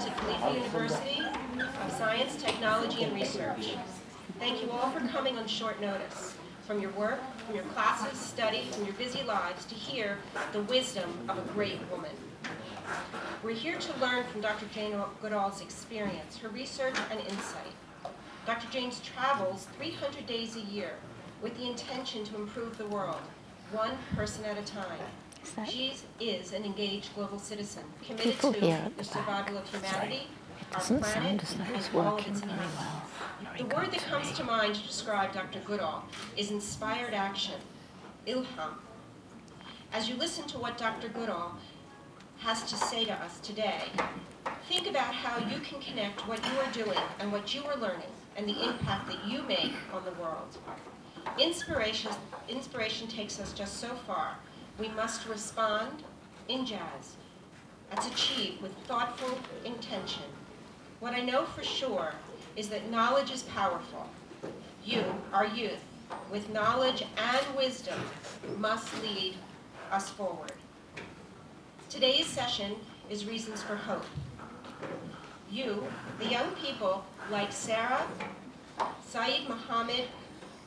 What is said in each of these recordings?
to Khalifa University of Science, Technology, and Research. Thank you all for coming on short notice, from your work, from your classes, study, from your busy lives, to hear the wisdom of a great woman. We're here to learn from Dr. Jane Goodall's experience, her research, and insight. Dr. Jane travels 300 days a year with the intention to improve the world, one person at a time. She is an engaged global citizen, committed to the survival of humanity, our planet, and all of its animals. The word that comes to mind to describe Dr. Goodall is inspired action, ilham. As you listen to what Dr. Goodall has to say to us today, think about how you can connect what you are doing and what you are learning and the impact that you make on the world. Inspiration takes us just so far. We must respond in jazz. That's achieved with thoughtful intention. What I know for sure is that knowledge is powerful. You, our youth, with knowledge and wisdom, must lead us forward. Today's session is Reasons for Hope. You, the young people like Sarah Saeed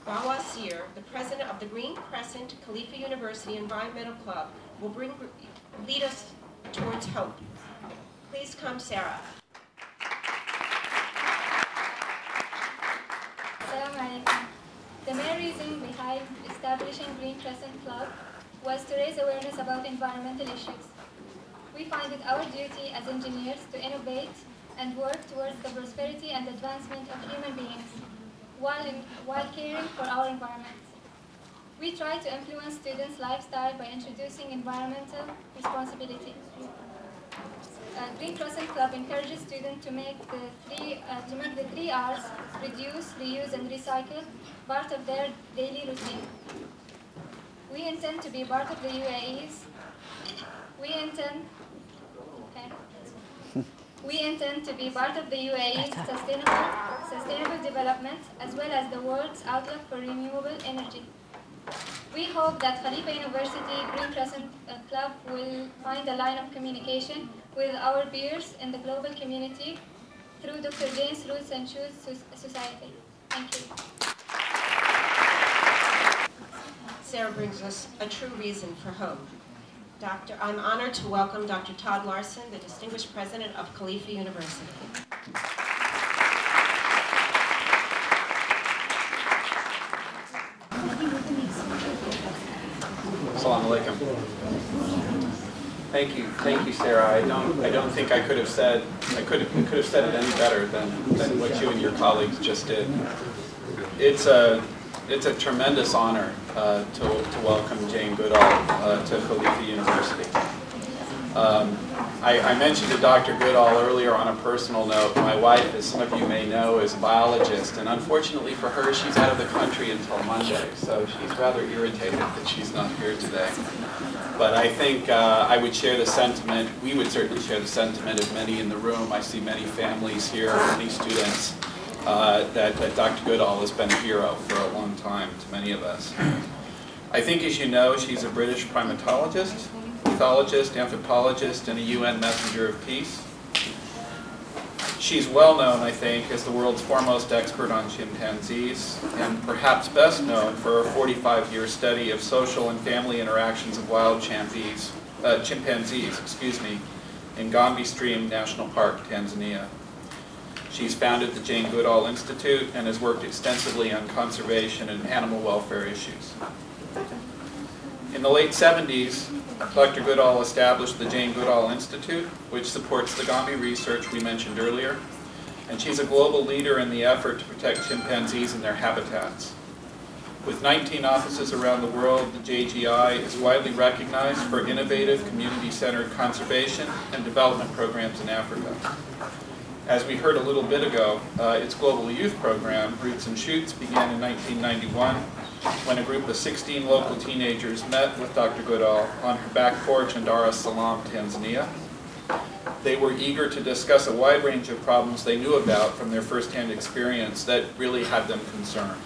Bawazir, the president of the Green Crescent Khalifa University Environmental Club, will lead us towards hope. Please come, Sarah. Assalamualaikum. The main reason behind establishing Green Crescent Club was to raise awareness about environmental issues. We find it our duty as engineers to innovate and work towards the prosperity and advancement of human beings while caring for our environment. We try to influence students' lifestyle by introducing environmental responsibility. Green Crescent Club encourages students to make the 3 R's, reduce, reuse, and recycle, part of their daily routine. We intend to be part of the UAE's. We intend to be part of the UAE's sustainable development, as well as the world's outlook for renewable energy. We hope that Khalifa University Green Crescent Club will find a line of communication with our peers in the global community through Dr. Jane's Roots and Shoots Society. Thank you. Sarah brings us a true reason for hope. I'm honored to welcome Dr. Todd Larson, the distinguished president of Khalifa University. Assalamu alaikum. Thank you, Sarah. I don't think I could have said it any better than what you and your colleagues just did. It's a tremendous honor to welcome Jane Goodall to Khalifa University. I mentioned to Dr. Goodall earlier on a personal note, my wife, as some of you may know, is a biologist, and unfortunately for her, she's out of the country until Monday, so she's rather irritated that she's not here today. But I think I would share the sentiment, we would certainly share the sentiment of many in the room. I see many families here, many students. That Dr. Goodall has been a hero for a long time to many of us. I think, as you know, she's a British primatologist, ethologist, anthropologist, and a UN messenger of peace. She's well known, I think, as the world's foremost expert on chimpanzees, and perhaps best known for her 45-year study of social and family interactions of wild chimpanzees, in Gombe Stream National Park, Tanzania. She's founded the Jane Goodall Institute and has worked extensively on conservation and animal welfare issues. In the late 70s, Dr. Goodall established the Jane Goodall Institute, which supports the Gombe research we mentioned earlier, and she's a global leader in the effort to protect chimpanzees and their habitats. With 19 offices around the world, the JGI is widely recognized for innovative, community-centered conservation and development programs in Africa. As we heard a little bit ago, its global youth program, Roots and Shoots, began in 1991 when a group of 16 local teenagers met with Dr. Goodall on her back porch in Dar es Salaam, Tanzania. They were eager to discuss a wide range of problems they knew about from their firsthand experience that really had them concerned.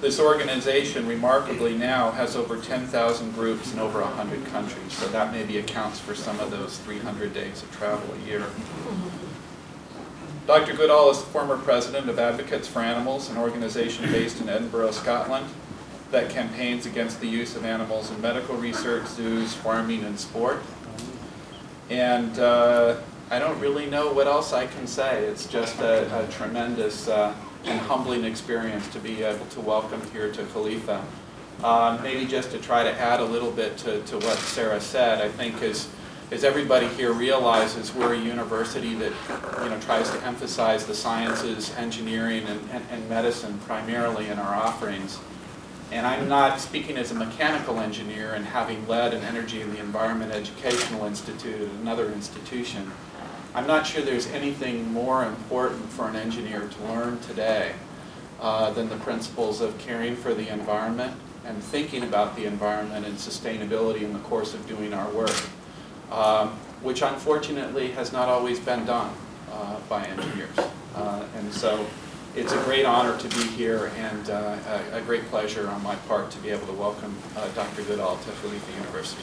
This organization, remarkably now, has over 10,000 groups in over 100 countries, so that maybe accounts for some of those 300 days of travel a year. Dr. Goodall is the former president of Advocates for Animals, an organization based in Edinburgh, Scotland, that campaigns against the use of animals in medical research, zoos, farming, and sport. And I don't really know what else I can say. It's just a tremendous and humbling experience to be able to welcome here to Khalifa. Maybe just to try to add a little bit to what Sarah said, I think as everybody here realizes, we're a university that tries to emphasize the sciences, engineering, and medicine primarily in our offerings. And I'm not speaking as a mechanical engineer and having led an energy and the environment educational institute at another institution. I'm not sure there's anything more important for an engineer to learn today than the principles of caring for the environment and thinking about the environment and sustainability in the course of doing our work, which unfortunately has not always been done by engineers. And so it's a great honor to be here and a great pleasure on my part to be able to welcome Dr. Goodall to Khalifa University.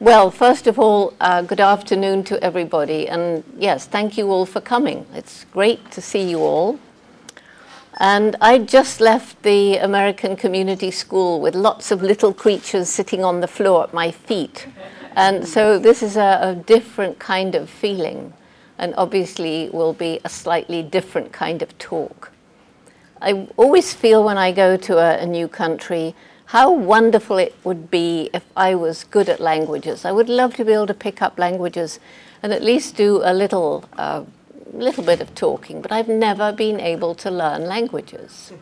Well, first of all, good afternoon to everybody, and yes, thank you all for coming. It's great to see you all. And I just left the American Community School with lots of little creatures sitting on the floor at my feet. And so this is a different kind of feeling, and obviously will be a slightly different kind of talk. I always feel when I go to a new country how wonderful it would be if I was good at languages. I would love to be able to pick up languages and at least do a little bit of talking, but I've never been able to learn languages.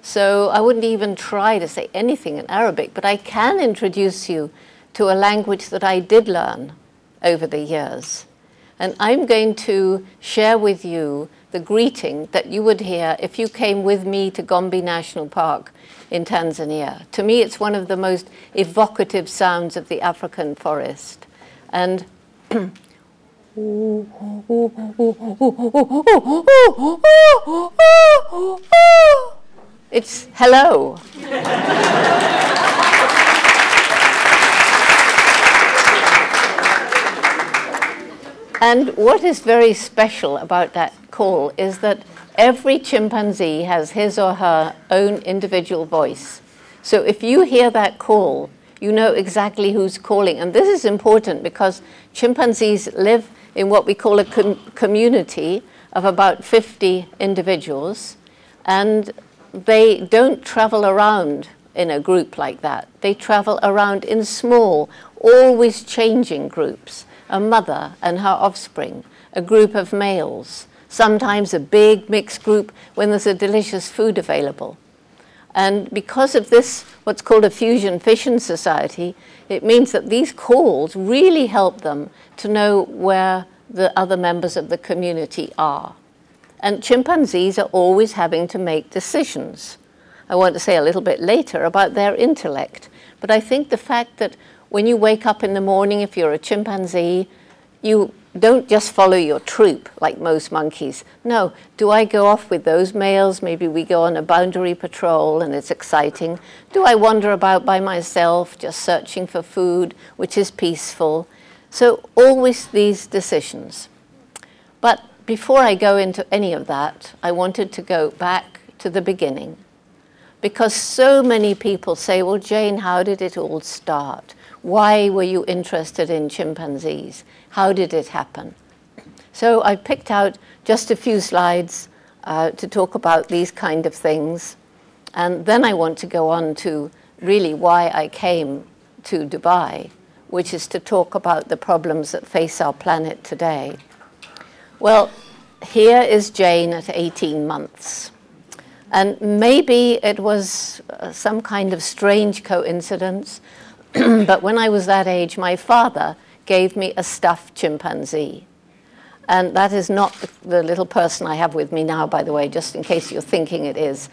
So I wouldn't even try to say anything in Arabic, but I can introduce you to a language that I did learn over the years. And I'm going to share with you the greeting that you would hear if you came with me to Gombe National Park in Tanzania. To me, it's one of the most evocative sounds of the African forest. And it's hello. And what is very special about that call is that every chimpanzee has his or her own individual voice. So if you hear that call, you know exactly who's calling. And this is important because chimpanzees live in what we call a community of about 50 individuals. And they don't travel around in a group like that. They travel around in small, always changing groups. A mother and her offspring, a group of males, sometimes a big mixed group when there's a delicious food available. And because of this, what's called a fusion fission society, it means that these calls really help them to know where the other members of the community are. And chimpanzees are always having to make decisions. I want to say a little bit later about their intellect, but I think the fact that when you wake up in the morning, if you're a chimpanzee, you don't just follow your troop like most monkeys. No, do I go off with those males? Maybe we go on a boundary patrol and it's exciting. Do I wander about by myself, just searching for food, which is peaceful? So always these decisions. But before I go into any of that, I wanted to go back to the beginning. Because so many people say, well, Jane, how did it all start? Why were you interested in chimpanzees? How did it happen? So I picked out just a few slides to talk about these kind of things. And then I want to go on to really why I came to Dubai, which is to talk about the problems that face our planet today. Well, here is Jane at 18 months. And maybe it was some kind of strange coincidence, but when I was that age, my father gave me a stuffed chimpanzee. And that is not the little person I have with me now, by the way, just in case you're thinking it is.